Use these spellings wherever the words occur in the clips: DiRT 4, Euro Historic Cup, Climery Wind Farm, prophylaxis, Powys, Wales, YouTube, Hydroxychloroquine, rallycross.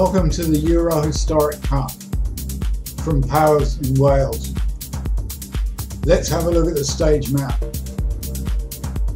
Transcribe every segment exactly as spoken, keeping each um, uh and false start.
Welcome to the Euro Historic Cup from Powys in Wales. Let's have a look at the stage map.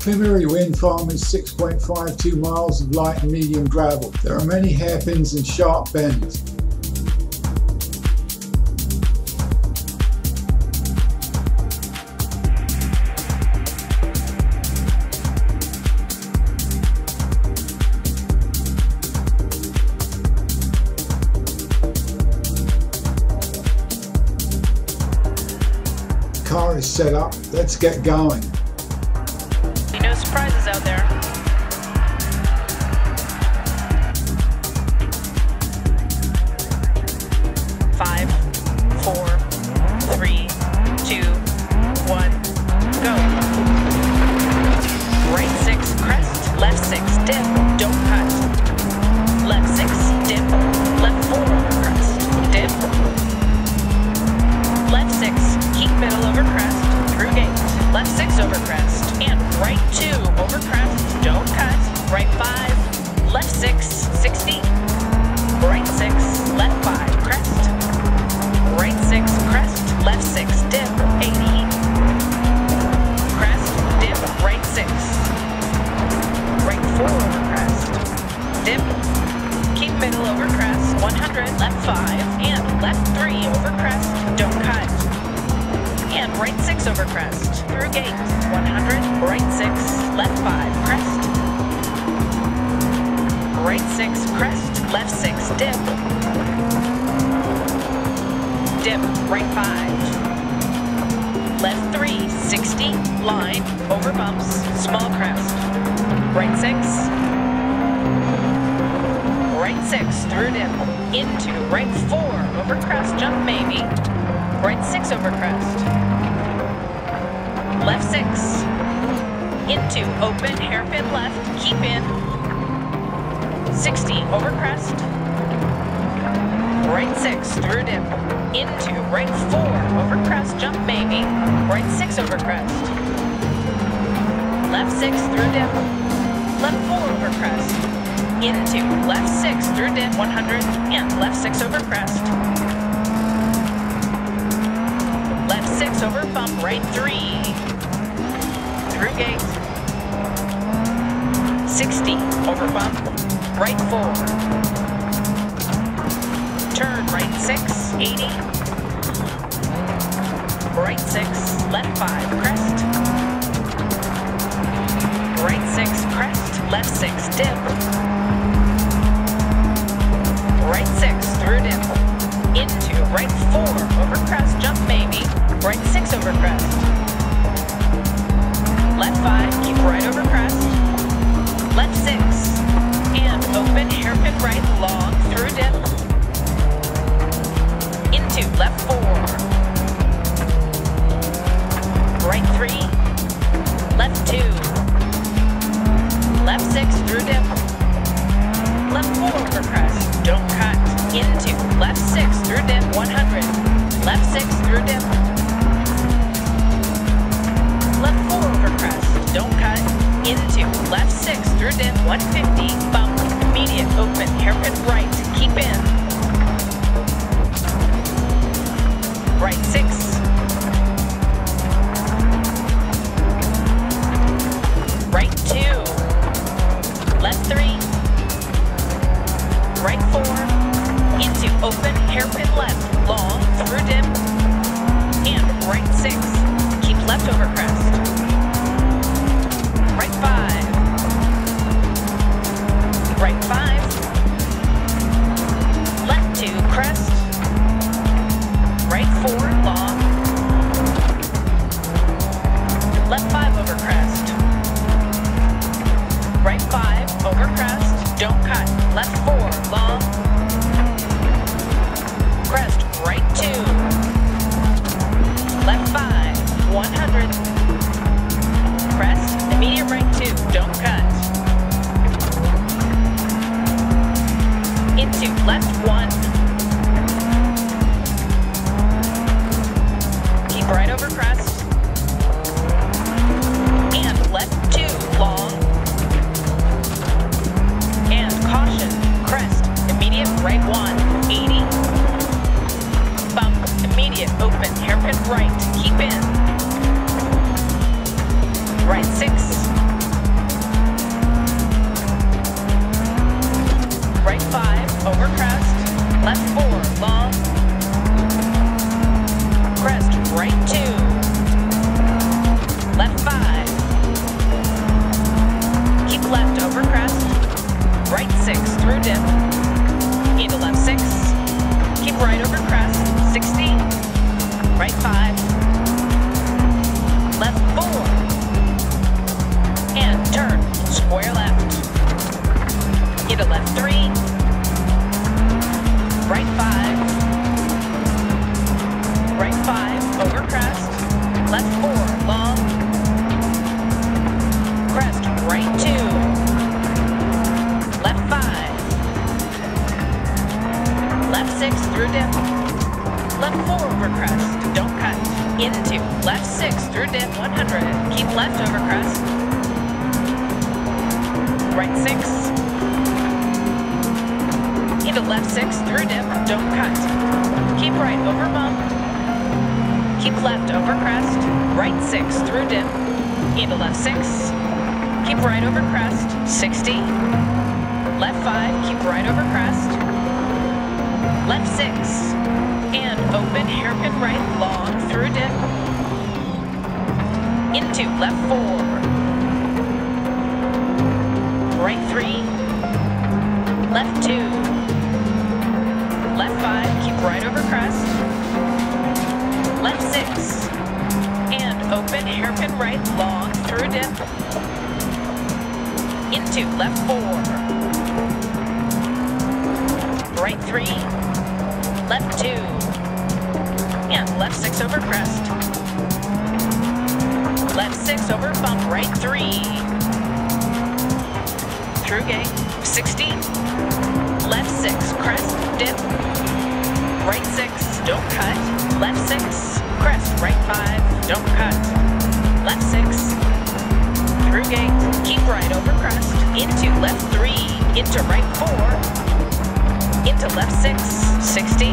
Climery Wind Farm is six point five two miles of light and medium gravel. There are many hairpins and sharp bends. Car is set up. Let's get going. You know, surprises out there. Five, four, three, two, one, go. Right six, crest. Left six, dip. Don't cut. Left six, dip. Left four, crest. Dip. Left six. Keep middle over crest, through gate, left six over crest, and right two over crest, don't cut, right five, left six, sixty, right six, left five, crest, right six, crest, left six, dip, eighty, crest, dip, right six, right four over crest, dip, keep middle over crest, one hundred, left five, and left three over crest, don't cut. And right six over crest, through gate, one hundred, right six, left five, crest, right six, crest, left six, dip, dip, right five, left three, sixty, line, over bumps, small crest, right six, right six, through dip, into right four, over crest, jump maybe, right six over crest, left six, into open, hairpin left, keep in, sixty, over crest, right six, through dip, into right four, over crest, jump maybe, right six over crest, left six, through dip, left four over crest, into left six, through dip, one hundred, and left six over crest, left six over bump, right three, through gate, sixty, over bump, right four, turn right six, eighty, right six, left five, crest, right six, crest, left six, dip, right six, through dip, into right four, over crest, jump maybe, right six over crest, left five, keep right over crest, left six, and open hairpin right long through dip, into left four, right three, left two, left six through dip, left four over crest, don't cut, into left six through dip, one hundred, left six through dip, left four over crest, don't cut, into left six through dip, one fifty, bump, immediate open, hairpin right, keep in, right six, right two, left three, right four, into open, hairpin left, long, through dip, and right six, keep left over crest, right five, left two, crest, right four, long. Left six through dip one hundred. Keep left over crest. Right six. Into left six through dip. Don't cut. Keep right over bump. Keep left over crest. Right six through dip. Into left six. Keep right over crest. sixty. Left five. Keep right over crest. Left six. And open hairpin right long through dip. Into left four. Right three. Left two. Left five. Keep right over crest. Left six. And open hairpin right long through dip. Into left four. Right three. Left two. And left six over crest. Left six over bump, right three. Through gate, sixty. Left six, crest, dip. Right six, don't cut. Left six, crest, right five, don't cut. Left six, through gate, keep right over crest. Into left three, into right four. Into left six, sixty.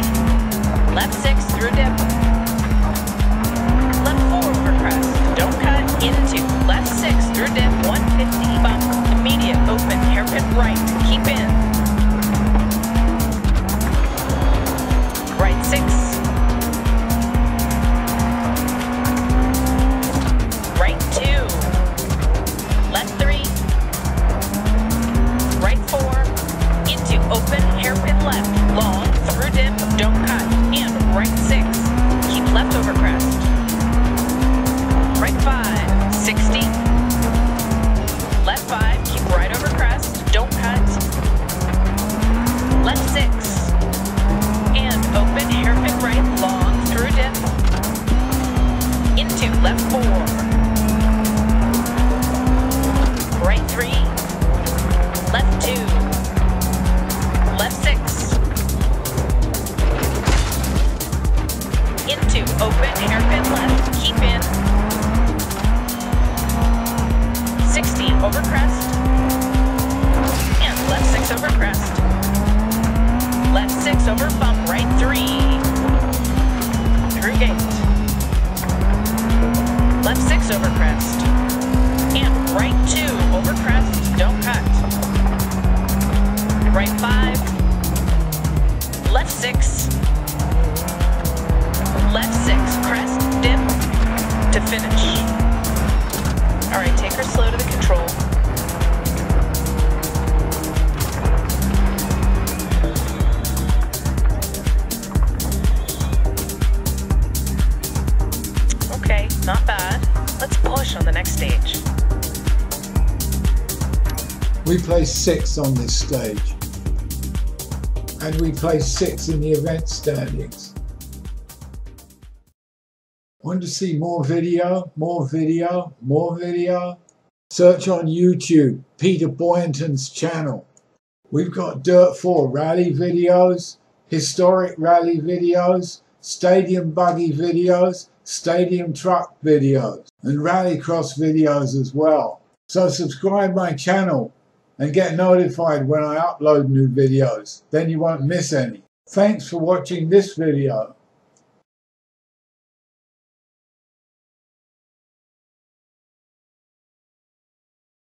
Left six through dip. Left four over crest. Don't cut into. Left six through dip. one fifty bump. Immediate open. Hairpin right. Keep in. Right six. Right two. Left three. Right four. Into open. Hairpin left. Long through dip. Don't cut. Right six, keep left over crest. Right five, sixty. Left five, keep right over crest. Don't cut. Left six, and open hairpin right long through dip. Into left four. Right three. Left two. Left six. Into open hairpin left, keep in. sixty over crest. And left six over crest. Left six over bump, right three. Through gate. Left six over crest. And right two over crest, don't cut. Right five. Left six. Left six, crest, dip, to finish. All right, take her slow to the control. Okay, not bad. Let's push on the next stage. We placed sixth on this stage. And we placed sixth in the event standings. Want to see more video, more video, more video? Search on YouTube, Peter Boynton's channel. We've got DiRT four rally videos, historic rally videos, stadium buggy videos, stadium truck videos, and rallycross videos as well. So subscribe my channel and get notified when I upload new videos. Then you won't miss any. Thanks for watching this video.